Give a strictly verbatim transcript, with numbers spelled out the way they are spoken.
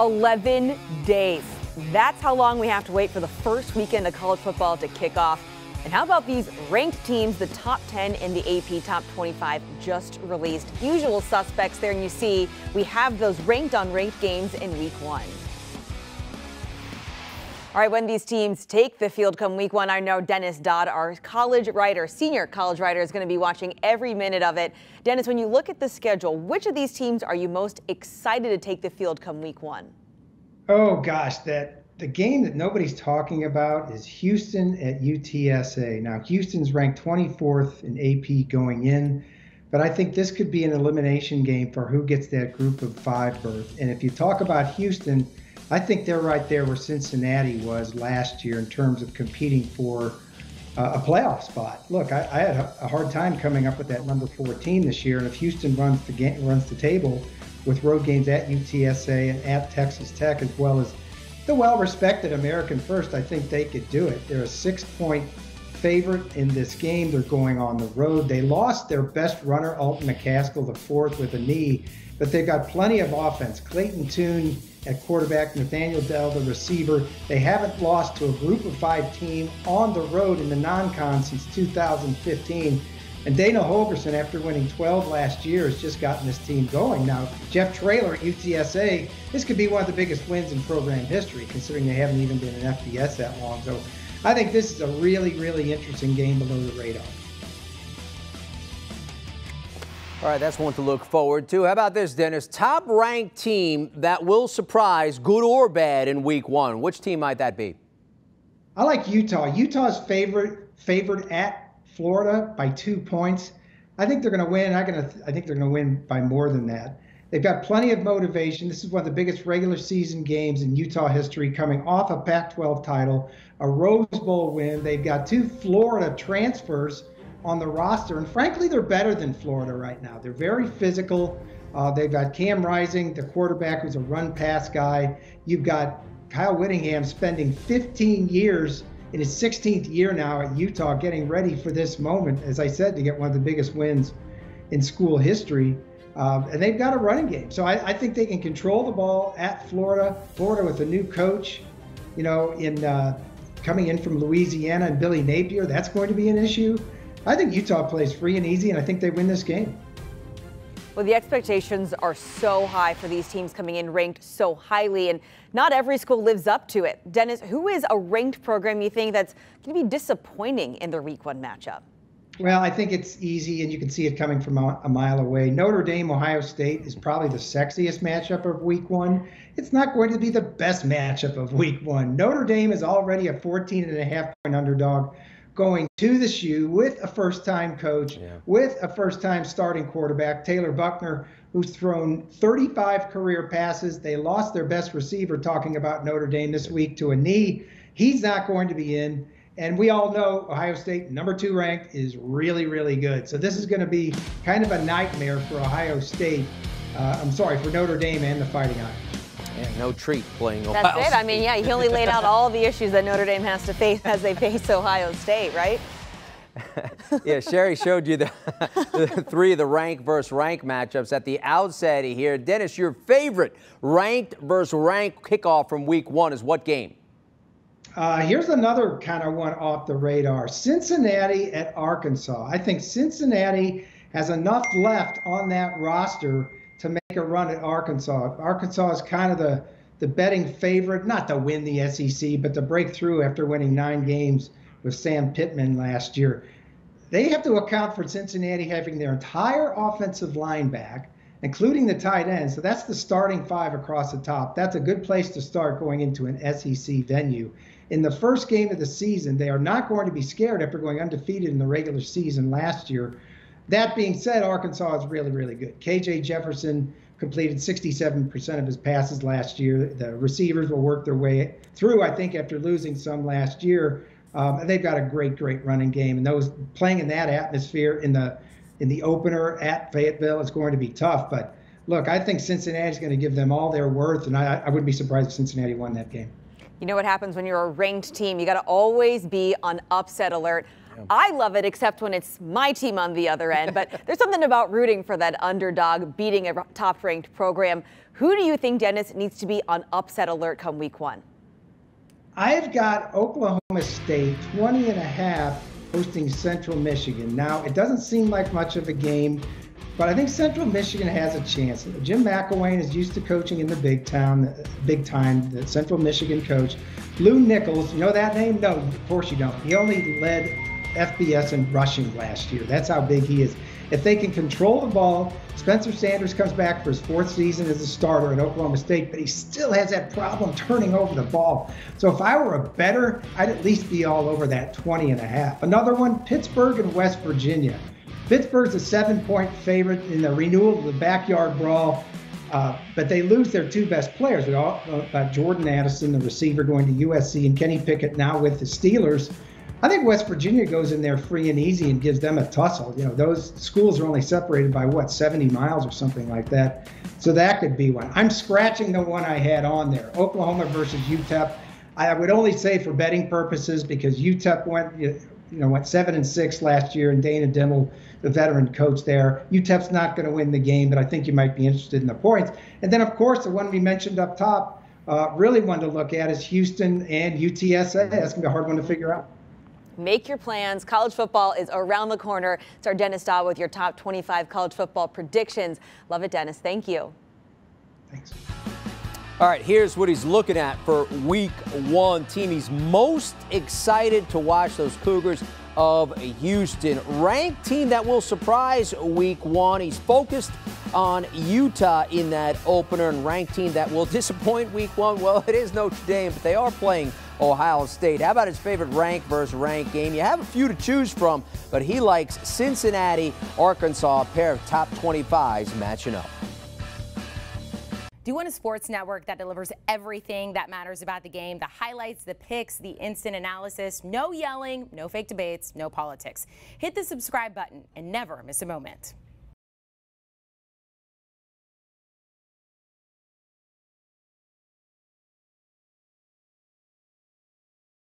eleven days. That's how long we have to wait for the first weekend of college football to kick off. And how about these ranked teams, the top ten in the A P top twenty-five just released? Usual suspects there, and you see we have those ranked on ranked games in week one. All right, when these teams take the field come week one, I know Dennis Dodd, our college writer, senior college writer, is going to be watching every minute of it. Dennis, when you look at the schedule, which of these teams are you most excited to take the field come week one? Oh, gosh, that. The game that nobody's talking about is Houston at U T S A. Now, Houston's ranked twenty-fourth in A P going in, but I think this could be an elimination game for who gets that group of five berth. And if you talk about Houston, I think they're right there where Cincinnati was last year in terms of competing for uh, a playoff spot. Look, I, I had a hard time coming up with that number four team this year, and if Houston runs the, game, runs the table with road games at U T S A and at Texas Tech, as well as the well-respected American First, I think they could do it. They're a six-point favorite in this game. They're going on the road. They lost their best runner, Alton McCaskill, the fourth, with a knee, but they've got plenty of offense. Clayton Tune at quarterback, Nathaniel Dell, the receiver. They haven't lost to a group of five team on the road in the non-con since two thousand fifteen. And Dana Holgerson, after winning twelve last year, has just gotten this team going. Now, Jeff Traylor at U T S A, this could be one of the biggest wins in program history, considering they haven't even been in F B S that long. So I think this is a really, really interesting game below the radar. All right, that's one to look forward to. How about this, Dennis? Top-ranked team that will surprise, good or bad, in week one. Which team might that be? I like Utah. Utah's favorite, favored at Florida by two points. I think they're going to win. I think they're going to win by more than that. They've got plenty of motivation. This is one of the biggest regular season games in Utah history, coming off a Pac twelve title, a Rose Bowl win. They've got two Florida transfers on the roster, and frankly, they're better than Florida right now. They're very physical. Uh, they've got Cam Rising, the quarterback, who's a run-pass guy. You've got Kyle Whittingham spending fifteen years in his sixteenth year now at Utah, getting ready for this moment, as I said, to get one of the biggest wins in school history. Um, and they've got a running game. So I, I think they can control the ball at Florida. Florida with a new coach, you know, in uh, coming in from Louisiana, and Billy Napier, that's going to be an issue. I think Utah plays free and easy, and I think they win this game. Well, the expectations are so high for these teams coming in ranked so highly, and not every school lives up to it. Dennis, who is a ranked program you think that's going to be disappointing in their week one matchup? Well, I think it's easy, and you can see it coming from a mile away. Notre Dame, Ohio State is probably the sexiest matchup of week one. It's not going to be the best matchup of week one. Notre Dame is already a fourteen and a half point underdog going to the S U with a first-time coach, yeah. with a first-time starting quarterback, Taylor Buckner, who's thrown thirty-five career passes. They lost their best receiver, talking about Notre Dame this week, to a knee. He's not going to be in. And we all know Ohio State, number two ranked, is really, really good. So this is going to be kind of a nightmare for Ohio State. Uh, I'm sorry, for Notre Dame and the Fighting Irish. Yeah, no treat playing Ohio State. That's it. I mean, yeah, he only laid out all the issues that Notre Dame has to face as they face Ohio State, right? Yeah, Sherry showed you the, the three of the rank versus rank matchups at the outset here. Dennis, your favorite ranked versus rank kickoff from week one is what game? Uh, here's another kind of one off the radar. Cincinnati at Arkansas. I think Cincinnati has enough left on that roster to make a run at Arkansas. Arkansas is kind of the, the betting favorite, not to win the S E C, but to break through after winning nine games with Sam Pittman last year. They have to account for Cincinnati having their entire offensive line back, including the tight end. So that's the starting five across the top. That's a good place to start going into an S E C venue. In the first game of the season, they are not going to be scared after going undefeated in the regular season last year. That being said, Arkansas is really, really good. K J Jefferson completed sixty-seven percent of his passes last year. The receivers will work their way through, I think, after losing some last year. Um, and they've got a great, great running game. And those playing in that atmosphere in the in the opener at Fayetteville is going to be tough. But look, I think Cincinnati is going to give them all their worth, and I, I wouldn't be surprised if Cincinnati won that game. You know what happens when you're a ranked team? You got to always be on upset alert. I love it, except when it's my team on the other end. But there's something about rooting for that underdog beating a top-ranked program. Who do you think, Dennis, needs to be on upset alert come week one? I've got Oklahoma State twenty and a half hosting Central Michigan. Now, it doesn't seem like much of a game, but I think Central Michigan has a chance. Jim McElwain is used to coaching in the big town, big time, the Central Michigan coach. Blue Nichols, you know that name? No, of course you don't. He only led F B S in rushing last year. That's how big he is. If they can control the ball, Spencer Sanders comes back for his fourth season as a starter at Oklahoma State, but he still has that problem turning over the ball. So if I were a bettor, I'd at least be all over that twenty and a half. Another one, Pittsburgh and West Virginia. Pittsburgh's a seven-point favorite in the renewal of the backyard brawl, uh, but they lose their two best players. We all know about Jordan Addison, the receiver, going to U S C, and Kenny Pickett now with the Steelers. I think West Virginia goes in there free and easy and gives them a tussle. You know, those schools are only separated by, what, seventy miles or something like that. So that could be one. I'm scratching the one I had on there, Oklahoma versus U T E P. I would only say for betting purposes because U T E P went, you know, went seven and six last year, and Dana Dimmel, the veteran coach there. U T E P's not going to win the game, but I think you might be interested in the points. And then, of course, the one we mentioned up top, uh, really one to look at is Houston and U T S A. That's going to be a hard one to figure out. Make your plans. College football is around the corner. It's our Dennis Dodd with your top twenty-five college football predictions. Love it, Dennis. Thank you. Thanks. All right, here's what he's looking at for week one. Team he's most excited to watch, those Cougars of Houston. Ranked team that will surprise week one. He's focused on Utah in that opener, and ranked team that will disappoint week one. Well, it is Notre Dame, but they are playing Ohio State. How about his favorite rank versus rank game? You have a few to choose from, but he likes Cincinnati, Arkansas, a pair of top twenty-fives matching up. Do you want a sports network that delivers everything that matters about the game? The highlights, the picks, the instant analysis, no yelling, no fake debates, no politics. Hit the subscribe button and never miss a moment.